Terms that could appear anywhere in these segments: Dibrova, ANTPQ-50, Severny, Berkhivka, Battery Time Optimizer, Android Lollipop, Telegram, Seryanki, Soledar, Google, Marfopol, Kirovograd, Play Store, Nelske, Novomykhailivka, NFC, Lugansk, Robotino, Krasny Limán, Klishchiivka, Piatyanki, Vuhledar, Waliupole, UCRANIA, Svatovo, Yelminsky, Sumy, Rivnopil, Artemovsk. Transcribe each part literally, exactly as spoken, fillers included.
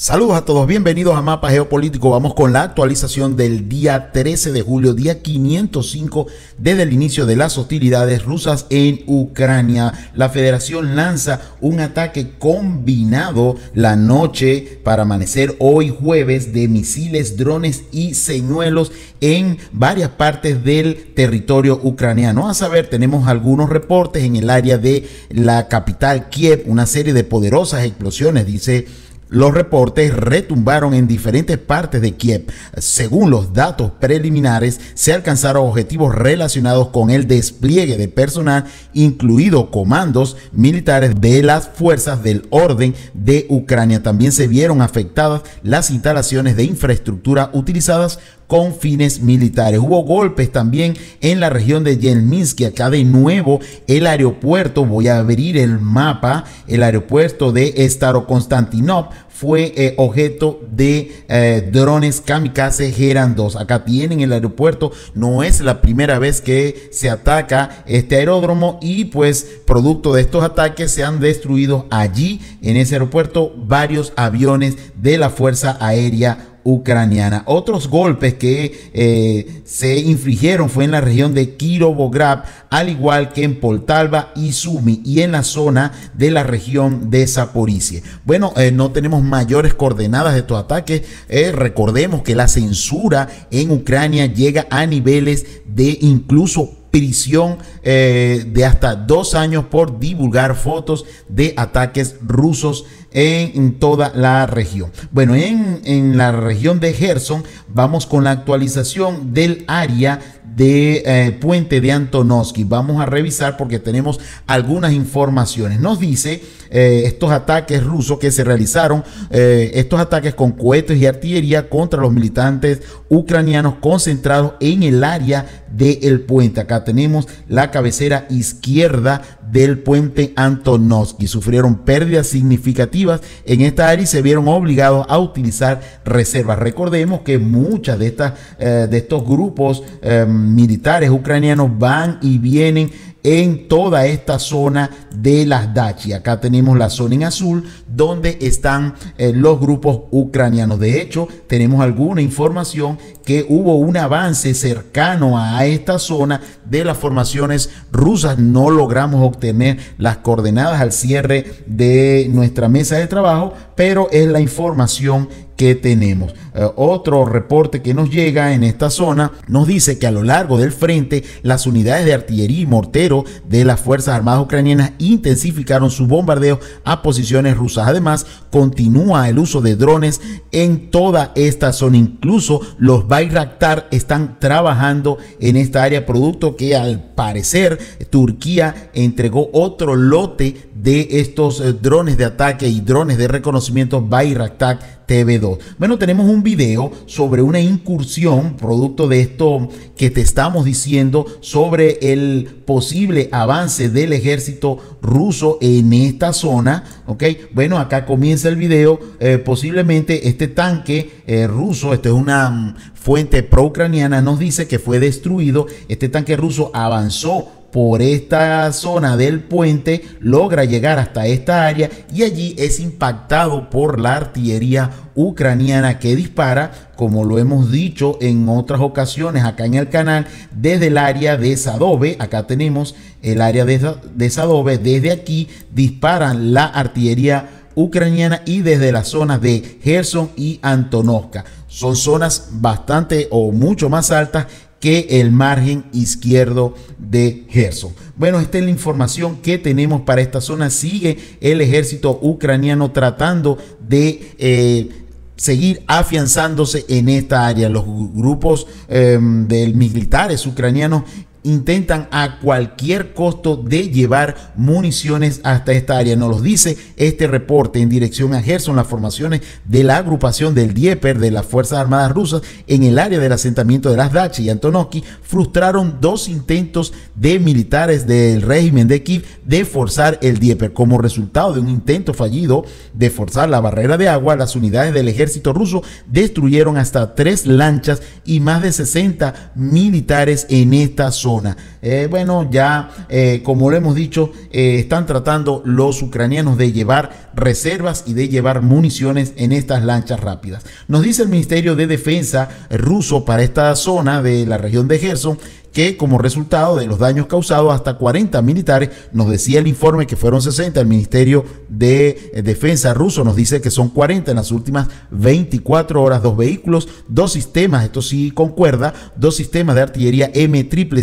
Saludos a todos, bienvenidos a Mapa Geopolítico. Vamos con la actualización del día trece de julio, día quinientos cinco desde el inicio de las hostilidades rusas en Ucrania. La Federación lanza un ataque combinado la noche para amanecer hoy jueves de misiles, drones y señuelos en varias partes del territorio ucraniano. A saber, tenemos algunos reportes en el área de la capital Kiev, una serie de poderosas explosiones, dice. Los reportes retumbaron en diferentes partes de Kiev. Según los datos preliminares, se alcanzaron objetivos relacionados con el despliegue de personal, incluido comandos militares de las fuerzas del orden de Ucrania. También se vieron afectadas las instalaciones de infraestructura utilizadas con fines militares. Hubo golpes también en la región de Yelminsky. Acá de nuevo el aeropuerto, voy a abrir el mapa, el aeropuerto de Starokonstantinov fue eh, objeto de eh, drones kamikaze Heran dos. Acá tienen el aeropuerto, no es la primera vez que se ataca este aeródromo y pues producto de estos ataques se han destruido allí en ese aeropuerto varios aviones de la Fuerza Aérea Ucraniana. Otros golpes que eh, se infligieron fue en la región de Kirovograd, al igual que en Poltava y Sumy y en la zona de la región de Zaporizhzhia. Bueno, eh, no tenemos mayores coordenadas de estos ataques. Eh, recordemos que la censura en Ucrania llega a niveles de incluso prisión eh, de hasta dos años por divulgar fotos de ataques rusos en toda la región. Bueno, en, en la región de Gerson vamos con la actualización del área de eh, Puente de Antonovsky. Vamos a revisar porque tenemos algunas informaciones. Nos dice eh, estos ataques rusos que se realizaron, eh, estos ataques con cohetes y artillería contra los militantes ucranianos concentrados en el área del puente. Acá tenemos la cabecera izquierda del puente Antonovsky. Sufrieron pérdidas significativas en esta área y se vieron obligados a utilizar reservas. Recordemos que muchas de estas eh, de estos grupos eh, militares ucranianos van y vienen en toda esta zona de las Dachi. Acá tenemos la zona en azul donde están eh, los grupos ucranianos. De hecho, tenemos alguna información que hubo un avance cercano a esta zona de las formaciones rusas. No logramos obtener las coordenadas al cierre de nuestra mesa de trabajo, pero es la información que tenemos. Uh, otro reporte que nos llega en esta zona nos dice que a lo largo del frente las unidades de artillería y mortero de las Fuerzas Armadas Ucranianas intensificaron su bombardeo a posiciones rusas. Además, continúa el uso de drones en toda esta zona. Incluso los Bayraktar están trabajando en esta área, producto que al parecer Turquía entregó otro lote de estos drones de ataque y drones de reconocimiento Bayraktar T V dos. Bueno, tenemos un video sobre una incursión producto de esto que te estamos diciendo sobre el posible avance del ejército ruso en esta zona. Ok, bueno, acá comienza el video. Eh, posiblemente este tanque eh, ruso, esto es una fuente pro-ucraniana, nos dice que fue destruido. Este tanque ruso avanzó por esta zona del puente, logra llegar hasta esta área y allí es impactado por la artillería ucraniana que dispara, como lo hemos dicho en otras ocasiones acá en el canal, desde el área de Sadove. Acá tenemos el área de, de Sadove. Desde aquí disparan la artillería ucraniana y desde las zonas de Gerson y Antonovka. Son zonas bastante o mucho más altas que el margen izquierdo de Gerson. Bueno, esta es la información que tenemos para esta zona. Sigue el ejército ucraniano tratando de eh, seguir afianzándose en esta área. Los grupos eh, de militares ucranianos intentan a cualquier costo de llevar municiones hasta esta área. Nos lo dice este reporte. En dirección a Gerson, las formaciones de la agrupación del Dnieper de las Fuerzas Armadas Rusas en el área del asentamiento de las Dachi y Antonovsky frustraron dos intentos de militares del régimen de Kiev de forzar el Dnieper. Como resultado de un intento fallido de forzar la barrera de agua, las unidades del ejército ruso destruyeron hasta tres lanchas y más de sesenta militares en esta zona. zona. Eh, bueno, ya eh, como lo hemos dicho, eh, están tratando los ucranianos de llevar reservas y de llevar municiones en estas lanchas rápidas. Nos dice el Ministerio de Defensa ruso para esta zona de la región de Gerson que como resultado de los daños causados hasta cuarenta militares, nos decía el informe que fueron sesenta, el Ministerio de Defensa ruso nos dice que son cuarenta en las últimas veinticuatro horas, dos vehículos, dos sistemas, esto sí concuerda, dos sistemas de artillería eme siete siete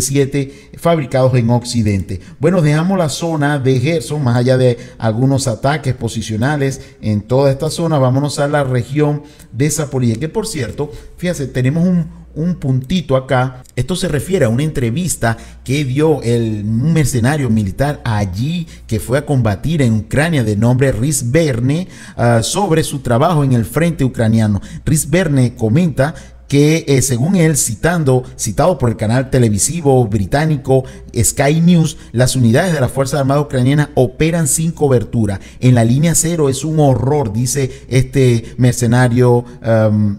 siete fabricados en Occidente. Bueno, dejamos la zona de Gerson, más allá de algunos ataques posicionales en toda esta zona, vámonos a la región de Zaporizhzhia, que por cierto, fíjense, tenemos un un puntito acá. Esto se refiere a una entrevista que dio el, un mercenario militar allí que fue a combatir en Ucrania de nombre Riz Verne uh, sobre su trabajo en el frente ucraniano. Riz Verne comenta que eh, según él, citando, citado por el canal televisivo británico Sky News, las unidades de la Fuerza Armada Ucraniana operan sin cobertura. En la línea cero es un horror, dice este mercenario um,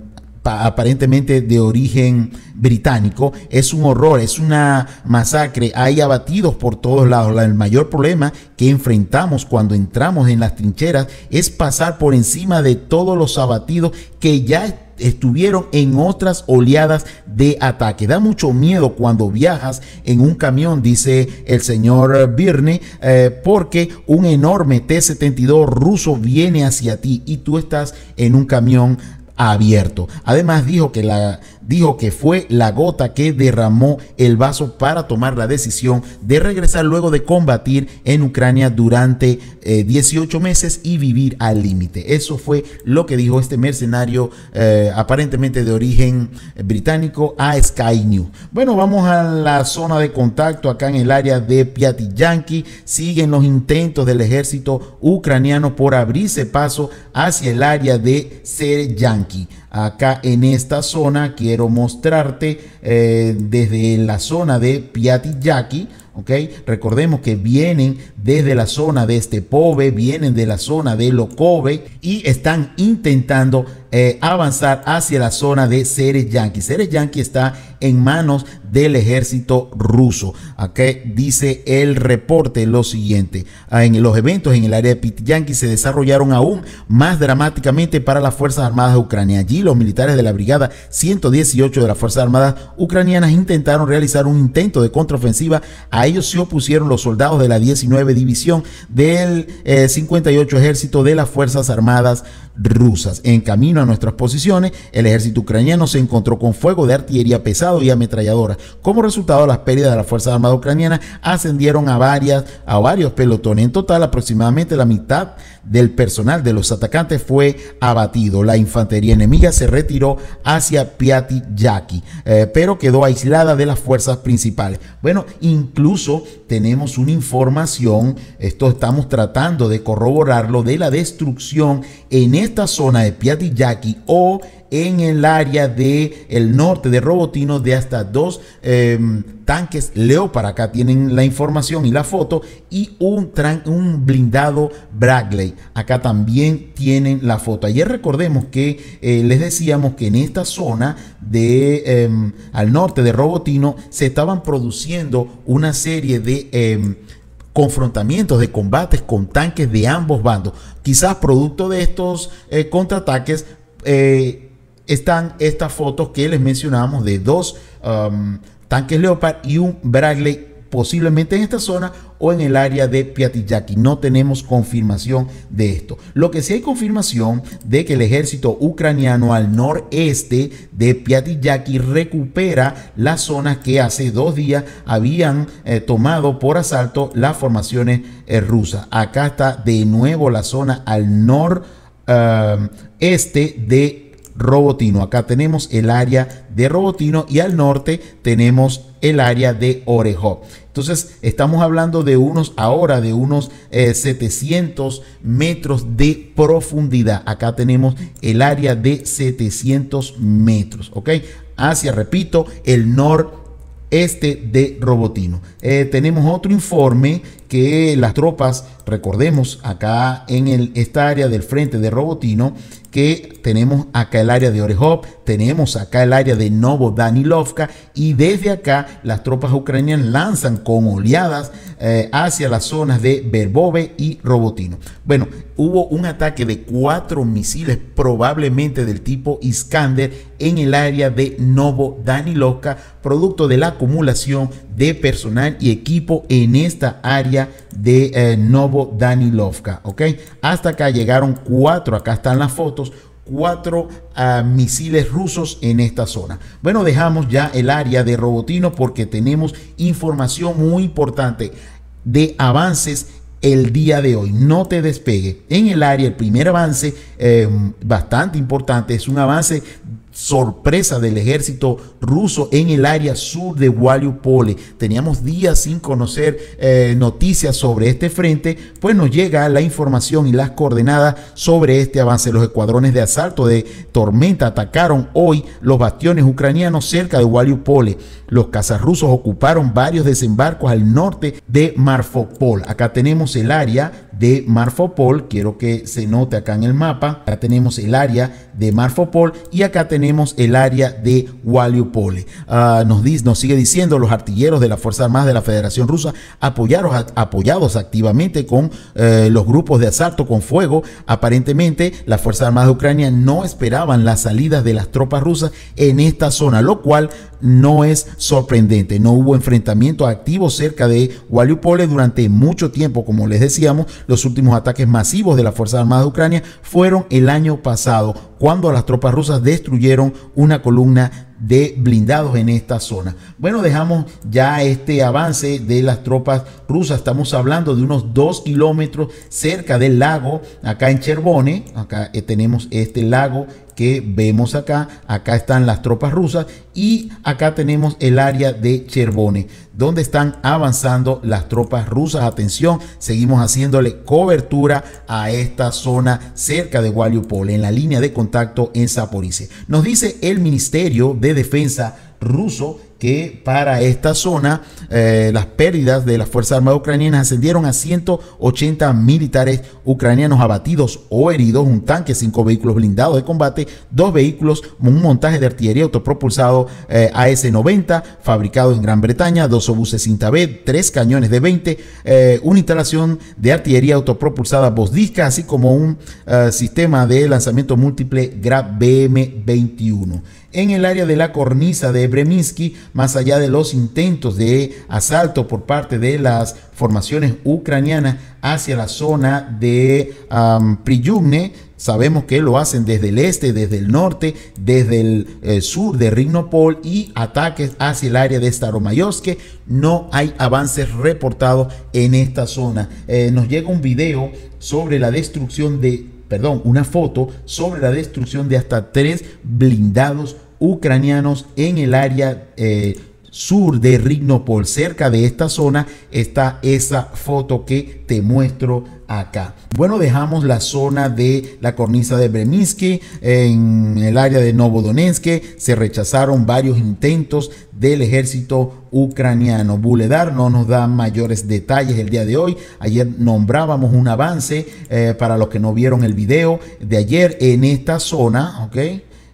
aparentemente de origen británico. Es un horror, es una masacre, hay abatidos por todos lados. El mayor problema que enfrentamos cuando entramos en las trincheras es pasar por encima de todos los abatidos que ya están estuvieron en otras oleadas de ataque. Da mucho miedo cuando viajas en un camión, dice el señor Birne, eh, porque un enorme te setenta y dos ruso viene hacia ti y tú estás en un camión abierto. Además dijo que la dijo que fue la gota que derramó el vaso para tomar la decisión de regresar luego de combatir en Ucrania durante eh, dieciocho meses y vivir al límite. Eso fue lo que dijo este mercenario eh, aparentemente de origen británico a Sky News. Bueno, vamos a la zona de contacto acá en el área de Piatyanki. Siguen los intentos del ejército ucraniano por abrirse paso hacia el área de Seryanki. Acá en esta zona quiero mostrarte eh, desde la zona de Piatyanki, ok. Recordemos que vienen desde la zona de Stepove, vienen de la zona de Lokove y están intentando eh, avanzar hacia la zona de Seryanki. Seryanki está en manos del ejército ruso. Acá dice el reporte lo siguiente: en los eventos en el área de Piatyanki se desarrollaron aún más dramáticamente para las Fuerzas Armadas de Ucrania. Allí los militares de la brigada ciento dieciocho de las Fuerzas Armadas ucranianas intentaron realizar un intento de contraofensiva. A ellos se opusieron los soldados de la diecinueve división del eh, cincuenta y ocho ejército de las Fuerzas Armadas rusas. En camino a nuestras posiciones, el ejército ucraniano se encontró con fuego de artillería pesada y ametralladora. Como resultado, las pérdidas de las Fuerzas Armadas Ucranianas ascendieron a, varias, a varios pelotones. En total, aproximadamente la mitad del personal de los atacantes fue abatido. La infantería enemiga se retiró hacia Piatyanki, eh, pero quedó aislada de las fuerzas principales. Bueno, incluso tenemos una información, esto estamos tratando de corroborarlo, de la destrucción en esta zona de Piatyanki o en el área de el norte de Robotino de hasta dos eh, tanques Leopard. Acá tienen la información y la foto, y un, un blindado Bradley. Acá también tienen la foto. Ayer recordemos que eh, les decíamos que en esta zona de eh, al norte de Robotino se estaban produciendo una serie de eh, confrontamientos, de combates con tanques de ambos bandos. Quizás producto de estos eh, contraataques eh, están estas fotos que les mencionábamos de dos um, tanques Leopard y un Bradley, posiblemente en esta zona o en el área de Piatyanki. No tenemos confirmación de esto. Lo que sí hay confirmación de que el ejército ucraniano al noreste de Piatyanki recupera las zonas que hace dos días habían eh, tomado por asalto las formaciones eh, rusas. Acá está de nuevo la zona al noreste uh, de Robotino. Acá tenemos el área de Robotino y al norte tenemos el área de Orejov. Entonces estamos hablando de unos ahora de unos eh, setecientos metros de profundidad. Acá tenemos el área de setecientos metros, ok, hacia, repito, el norte este de Robotino. Eh, tenemos otro informe que las tropas, recordemos acá en el, esta área del frente de Robotino, que tenemos acá el área de Orehov, tenemos acá el área de Novo Danilovka, y desde acá las tropas ucranianas lanzan con oleadas eh, hacia las zonas de Verbove y Robotino. Bueno, hubo un ataque de cuatro misiles probablemente del tipo Iskander en el área de Novo Danilovka, producto de la acumulación de personal y equipo en esta área de eh, Novo Danilovka, ¿ok? Hasta acá llegaron cuatro, acá están las fotos, cuatro uh, misiles rusos en esta zona. Bueno, dejamos ya el área de Robotino porque tenemos información muy importante de avances el día de hoy. No te despegue. En el área, el primer avance eh, bastante importante es un avance sorpresa del ejército ruso en el área sur de Waliupole. Teníamos días sin conocer eh, noticias sobre este frente, pues nos llega la información y las coordenadas sobre este avance. Los escuadrones de asalto de Tormenta atacaron hoy los bastiones ucranianos cerca de Waliupole. Los cazas rusos ocuparon varios desembarcos al norte de Marfopol. Acá tenemos el área de Marfopol, quiero que se note acá en el mapa. Acá tenemos el área de Marfopol y acá tenemos el área de Waliupole. Uh, nos, dice, nos sigue diciendo: los artilleros de las Fuerzas Armadas de la Federación Rusa apoyaron, a, apoyados activamente con eh, los grupos de asalto con fuego. Aparentemente las Fuerzas Armadas de Ucrania no esperaban las salidas de las tropas rusas en esta zona, lo cual no es sorprendente. No hubo enfrentamientos activos cerca de Waliupole durante mucho tiempo. Como les decíamos, los últimos ataques masivos de las Fuerzas Armadas de Ucrania fueron el año pasado, cuando las tropas rusas destruyeron una columna de blindados en esta zona. Bueno, dejamos ya este avance de las tropas rusas. Estamos hablando de unos dos kilómetros cerca del lago, acá en Chervone. Acá tenemos este lago que vemos acá. Acá están las tropas rusas y acá tenemos el área de Chervone, donde están avanzando las tropas rusas. Atención, seguimos haciéndole cobertura a esta zona cerca de Waliupol, en la línea de contacto en Zaporizhzhia. Nos dice el Ministerio de Defensa ruso que para esta zona eh, las pérdidas de las Fuerzas Armadas ucranianas ascendieron a ciento ochenta militares ucranianos abatidos o heridos, un tanque, cinco vehículos blindados de combate, dos vehículos, un montaje de artillería autopropulsado eh, A S noventa fabricado en Gran Bretaña, dos obuses cinta B, tres cañones de veinte, eh, una instalación de artillería autopropulsada Bodiani, así como un eh, sistema de lanzamiento múltiple Grad B M veintiuno. En el área de la cornisa de Breminsky, más allá de los intentos de asalto por parte de las formaciones ucranianas hacia la zona de um, Priyumne, sabemos que lo hacen desde el este, desde el norte, desde el eh, sur de Rivnopil y ataques hacia el área de Staromayorsk. No hay avances reportados en esta zona. Eh, nos llega un video sobre la destrucción de, perdón, una foto sobre la destrucción de hasta tres blindados ucranianos en el área eh, sur de Rivnopil. Cerca de esta zona está esa foto que te muestro acá. Bueno, dejamos la zona de la cornisa de Breminsky. En el área de Novodonetsk se rechazaron varios intentos del ejército ucraniano. Vuhledar no nos da mayores detalles el día de hoy. Ayer nombrábamos un avance eh, para los que no vieron el video de ayer en esta zona, ¿ok?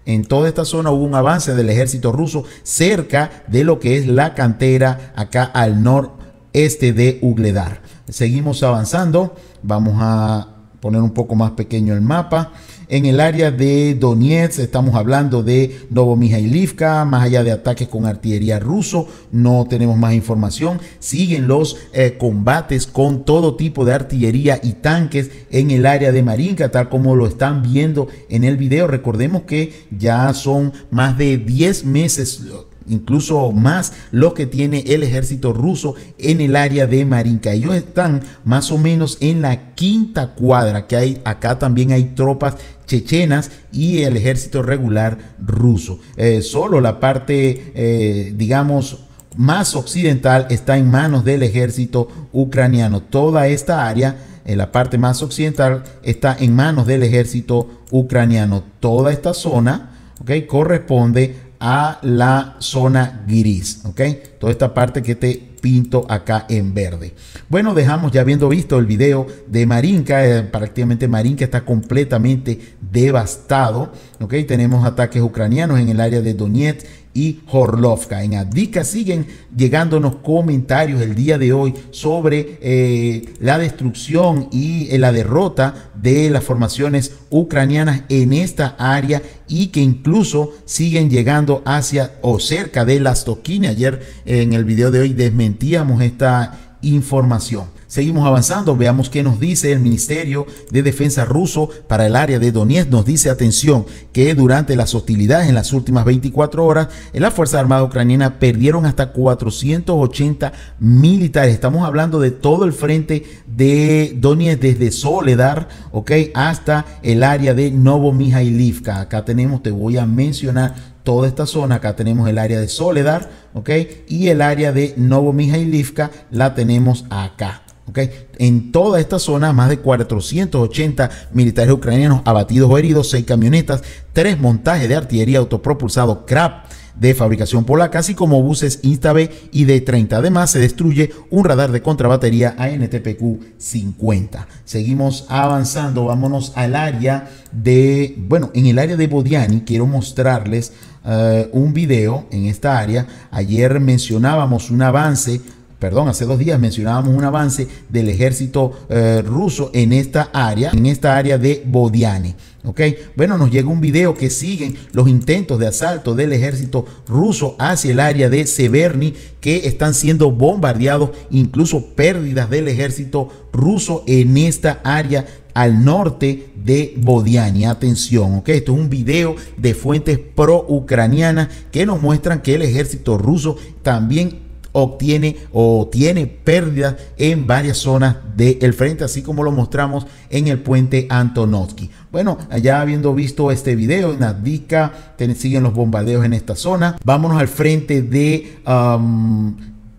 En toda esta zona hubo un avance del ejército ruso cerca de lo que es la cantera acá al noreste de Vuhledar. Seguimos avanzando. Vamos a poner un poco más pequeño el mapa. En el área de Donetsk estamos hablando de Novomykhailivka. Más allá de ataques con artillería ruso, no tenemos más información. Siguen los eh, combates con todo tipo de artillería y tanques en el área de Marinka, tal como lo están viendo en el video. Recordemos que ya son más de diez meses, incluso más, lo que tiene el ejército ruso en el área de Marinka. Ellos están más o menos en la quinta cuadra que hay. Acá también hay tropas chechenas y el ejército regular ruso. Eh, solo la parte, eh, digamos, más occidental está en manos del ejército ucraniano. Toda esta área, en la parte más occidental, está en manos del ejército ucraniano. Toda esta zona, ¿okay?, corresponde a la zona gris, ¿ok? Toda esta parte que te pinto acá en verde. Bueno, dejamos ya habiendo visto el video de Marinka. Eh, prácticamente Marinka está completamente devastado. ¿Okay? Tenemos ataques ucranianos en el área de Donetsk y Horlovka. En Abdrichka siguen llegándonos comentarios el día de hoy sobre eh, la destrucción y eh, la derrota de las formaciones ucranianas en esta área, y que incluso siguen llegando hacia o cerca de Lastokine. Ayer eh, en el video de hoy desmentíamos esta información. Seguimos avanzando, veamos qué nos dice el Ministerio de Defensa ruso para el área de Donetsk. Nos dice, atención, que durante las hostilidades en las últimas veinticuatro horas, en la Fuerza Armada Ucraniana perdieron hasta cuatrocientos ochenta militares. Estamos hablando de todo el frente de Donetsk, desde Soledar, okay, hasta el área de Novomykhailivka. Acá tenemos, te voy a mencionar toda esta zona. Acá tenemos el área de Soledar, ok, y el área de Novomykhailivka la tenemos acá, ok. En toda esta zona, más de cuatrocientos ochenta militares ucranianos abatidos o heridos, seis camionetas, tres montajes de artillería autopropulsado Krab de fabricación polaca, así como buses Insta B y D treinta. Además, se destruye un radar de contrabatería A N T P Q cincuenta. Seguimos avanzando, vámonos al área de, bueno, en el área de Bodiani. Quiero mostrarles uh, un video en esta área. Ayer mencionábamos un avance, perdón, hace dos días mencionábamos un avance del ejército eh, ruso en esta área, en esta área de Bodiani. Ok, bueno, nos llega un video que siguen los intentos de asalto del ejército ruso hacia el área de Severny, que están siendo bombardeados, incluso pérdidas del ejército ruso en esta área al norte de Bodiani. Atención, ok, esto es un video de fuentes pro-ucranianas que nos muestran que el ejército ruso también obtiene o tiene pérdidas en varias zonas del frente, así como lo mostramos en el puente Antonovsky. Bueno, ya habiendo visto este video en Abdrichka, siguen los bombardeos en esta zona. Vámonos al frente de um,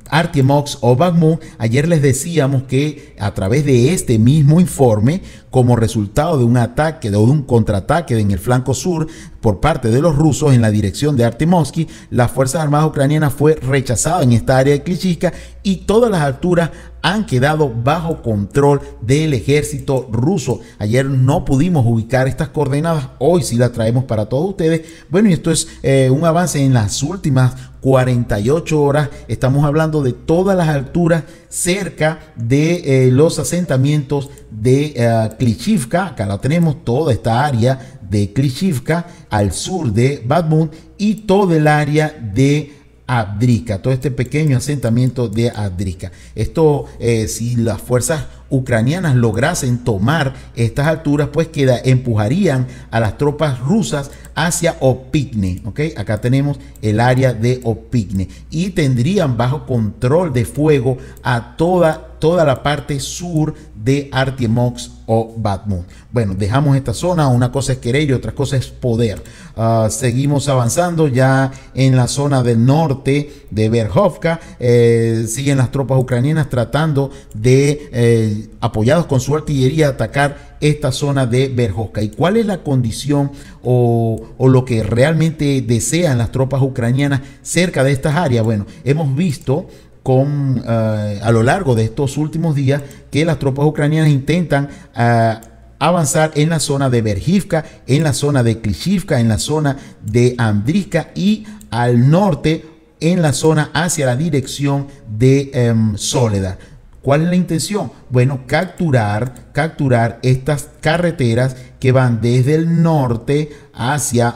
Artemovsk o Bakhmut. Ayer les decíamos que a través de este mismo informe, como resultado de un ataque o de un contraataque en el flanco sur por parte de los rusos en la dirección de Artemovsk, las Fuerzas Armadas Ucranianas fue rechazada en esta área de Klishchiivka, y todas las alturas han quedado bajo control del ejército ruso. Ayer no pudimos ubicar estas coordenadas, hoy sí las traemos para todos ustedes. Bueno, y esto es eh, un avance en las últimas cuarenta y ocho horas. Estamos hablando de todas las alturas cerca de eh, los asentamientos de eh, Klishchiivka. Acá la tenemos, toda esta área de Klishchiivka al sur de Bakhmut y todo el área de Abdrichka, todo este pequeño asentamiento de Abdrichka. Esto, eh, si las fuerzas ucranianas lograsen tomar estas alturas, pues queda, empujarían a las tropas rusas hacia Opytne, ¿ok? Acá tenemos el área de Opytne, y tendrían bajo control de fuego a toda toda la parte sur de Artemovsk o Bakhmut. Bueno, dejamos esta zona. Una cosa es querer y otra cosa es poder. Uh, seguimos avanzando ya en la zona del norte de Berkhivka. Eh, siguen las tropas ucranianas tratando de, eh, apoyados con su artillería, atacar esta zona de Berkhivka. ¿Y cuál es la condición o, o lo que realmente desean las tropas ucranianas cerca de estas áreas? Bueno, hemos visto Con, uh, a lo largo de estos últimos días que las tropas ucranianas intentan uh, avanzar en la zona de Berkhivka, en la zona de Klishchiivka, en la zona de Abdrichka y al norte en la zona hacia la dirección de um, Soledar. ¿Cuál es la intención? Bueno, capturar, capturar estas carreteras que van desde el norte hacia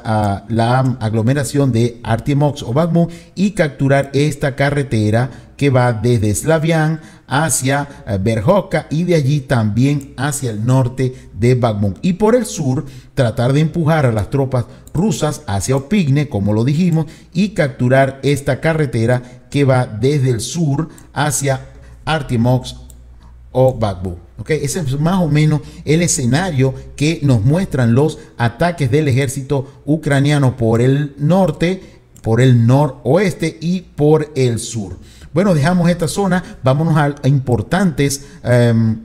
uh, la aglomeración de Artemovsk o Bakhmut, y capturar esta carretera que va desde Slavian hacia Berkhivka y de allí también hacia el norte de Bakhmut. Y por el sur, tratar de empujar a las tropas rusas hacia Opytne, como lo dijimos, y capturar esta carretera que va desde el sur hacia Artemovsk o Bakhmut. Okay, ese es más o menos el escenario que nos muestran los ataques del ejército ucraniano por el norte, por el noroeste y por el sur. Bueno, dejamos esta zona, vámonos a, a importantes um,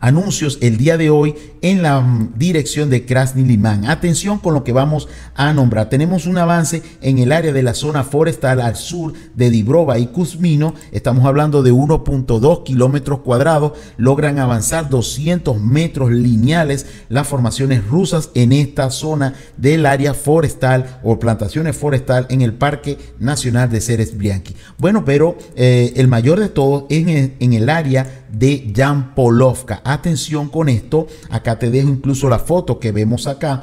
anuncios el día de hoy en la dirección de Krasny Limán. Atención con lo que vamos a nombrar. Tenemos un avance en el área de la zona forestal al sur de Dibrova y Kuzmino. Estamos hablando de uno punto dos kilómetros cuadrados. Logran avanzar doscientos metros lineales las formaciones rusas en esta zona del área forestal o plantaciones forestal en el Parque Nacional de Serezbrianki. Bueno, pero eh, el mayor de todos es en, en el área de Yampolovka. Atención con esto, acá te dejo incluso la foto que vemos acá.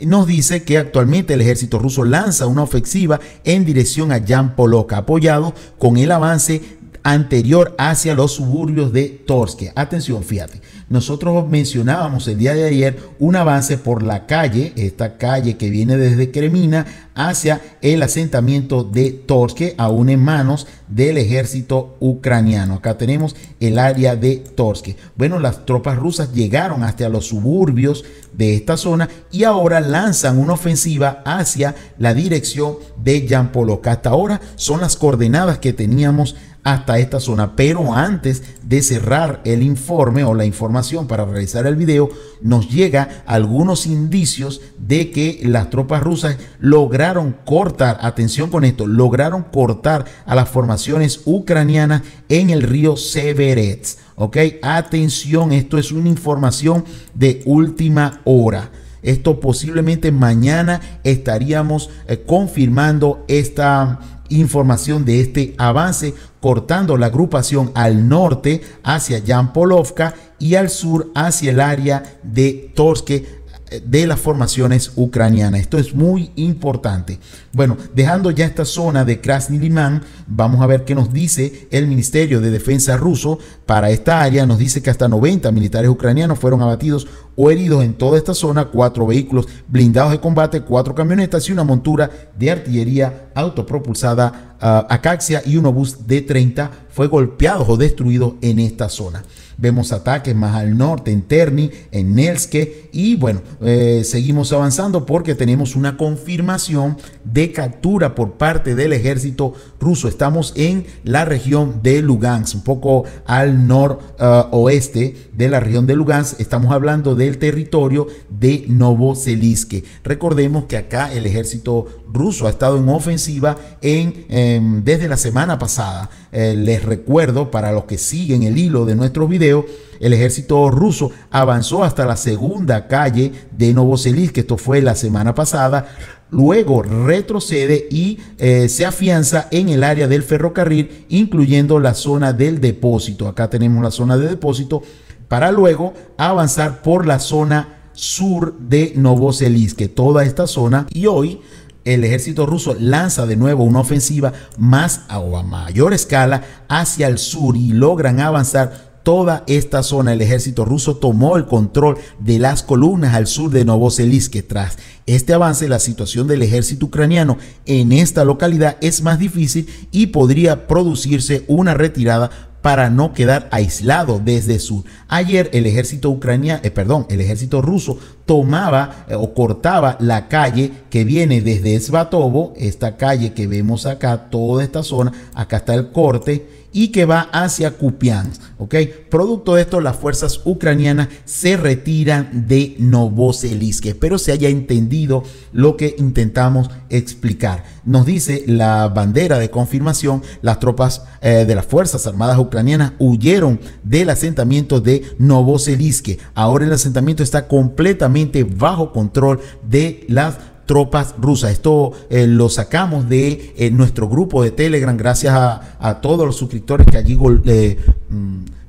Nos dice que actualmente el ejército ruso lanza una ofensiva en dirección a Yampolovka, apoyado con el avance anterior hacia los suburbios de Torské. Atención, fíjate, nosotros mencionábamos el día de ayer un avance por la calle, esta calle que viene desde Kremina hacia el asentamiento de Torské, aún en manos del ejército ucraniano. Acá tenemos el área de Torské. Bueno, las tropas rusas llegaron hasta los suburbios de esta zona y ahora lanzan una ofensiva hacia la dirección de Yampolovka. Hasta ahora son las coordenadas que teníamos hasta esta zona, pero antes de cerrar el informe o la información para realizar el video, nos llega algunos indicios de que las tropas rusas lograron cortar, atención con esto, lograron cortar a las formaciones ucranianas en el río Severets, ok, atención, esto es una información de última hora. Esto posiblemente mañana estaríamos eh, confirmando esta información de este avance, cortando la agrupación al norte hacia Yampolovka y al sur hacia el área de Torské de las formaciones ucranianas. Esto es muy importante. Bueno, dejando ya esta zona de Krasny Limán, vamos a ver qué nos dice el Ministerio de Defensa ruso para esta área. Nos dice que hasta noventa militares ucranianos fueron abatidos o heridos en toda esta zona, cuatro vehículos blindados de combate, cuatro camionetas y una montura de artillería autopropulsada uh, Akaxia y un obús de treinta fue golpeado o destruido en esta zona. Vemos ataques más al norte, en Terni, en Nelske y bueno, eh, seguimos avanzando porque tenemos una confirmación de captura por parte del ejército ruso. Estamos en la región de Lugansk, un poco al noroeste uh, de la región de Lugansk. Estamos hablando del territorio de Novoseliske. Recordemos que acá el ejército ruso ha estado en ofensiva en, eh, desde la semana pasada. Eh, les recuerdo, para los que siguen el hilo de nuestros videos, el ejército ruso avanzó hasta la segunda calle de Novoselisk, que esto fue la semana pasada, luego retrocede y eh, se afianza en el área del ferrocarril, incluyendo la zona del depósito. Acá tenemos la zona de depósito, para luego avanzar por la zona sur de Novoselisk, que toda esta zona, y hoy el ejército ruso lanza de nuevo una ofensiva más a, o a mayor escala hacia el sur y logran avanzar toda esta zona. El ejército ruso tomó el control de las columnas al sur de Novoselisk. Tras este avance, la situación del ejército ucraniano en esta localidad es más difícil y podría producirse una retirada para no quedar aislado desde sur. Ayer el ejército ucraniano, eh, perdón, el ejército ruso tomaba eh, o cortaba la calle que viene desde Svatovo, esta calle que vemos acá, toda esta zona, acá está el corte, y que va hacia Kupiansk, ¿ok? Producto de esto, las fuerzas ucranianas se retiran de Novoselisk. Espero se haya entendido lo que intentamos explicar. Nos dice la bandera de confirmación, las tropas eh, de las Fuerzas Armadas Ucranianas huyeron del asentamiento de Novoselisk. Ahora el asentamiento está completamente bajo control de las tropas rusas. Esto eh, lo sacamos de eh, nuestro grupo de Telegram, gracias a, a todos los suscriptores que allí eh,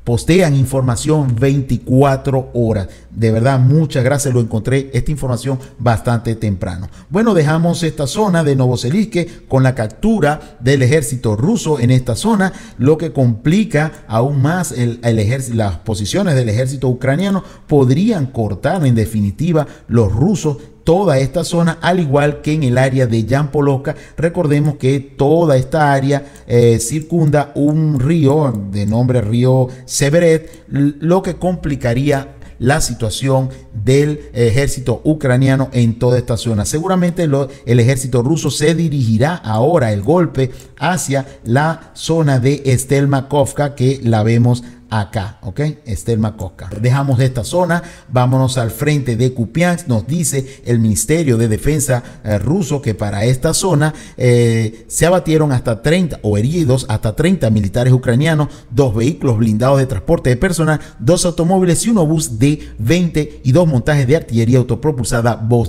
postean información veinticuatro horas. De verdad, muchas gracias. Lo encontré esta información bastante temprano. Bueno, dejamos esta zona de Novoselisk con la captura del ejército ruso en esta zona, lo que complica aún más el, el ejército. Las posiciones del ejército ucraniano podrían cortar en definitiva los rusos toda esta zona, al igual que en el área de Yampolovka. Recordemos que toda esta área eh, circunda un río de nombre río Severet, lo que complicaría la situación del ejército ucraniano en toda esta zona. Seguramente lo, el ejército ruso se dirigirá ahora el golpe hacia la zona de Stelmakhivka, que la vemos acá, ¿ok? Stelmakhivka. Dejamos de esta zona, vámonos al frente de Kupiansk. Nos dice el Ministerio de Defensa eh, ruso que para esta zona eh, se abatieron hasta treinta o heridos hasta treinta militares ucranianos, dos vehículos blindados de transporte de personal, dos automóviles y un obús de veinte y dos montajes de artillería autopropulsada Bodiani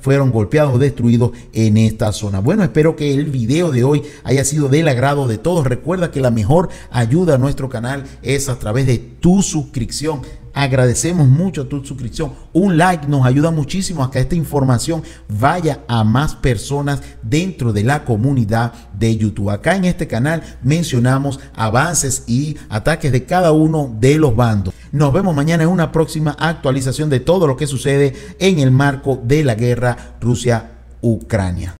fueron golpeados o destruidos en esta zona. Bueno, espero que el video de hoy haya sido del agrado de todos. Recuerda que la mejor ayuda a nuestro canal es a través de tu suscripción. Agradecemos mucho tu suscripción. Un like nos ayuda muchísimo a que esta información vaya a más personas dentro de la comunidad de YouTube. Acá en este canal mencionamos avances y ataques de cada uno de los bandos. Nos vemos mañana en una próxima actualización de todo lo que sucede en el marco de la guerra Rusia-Ucrania.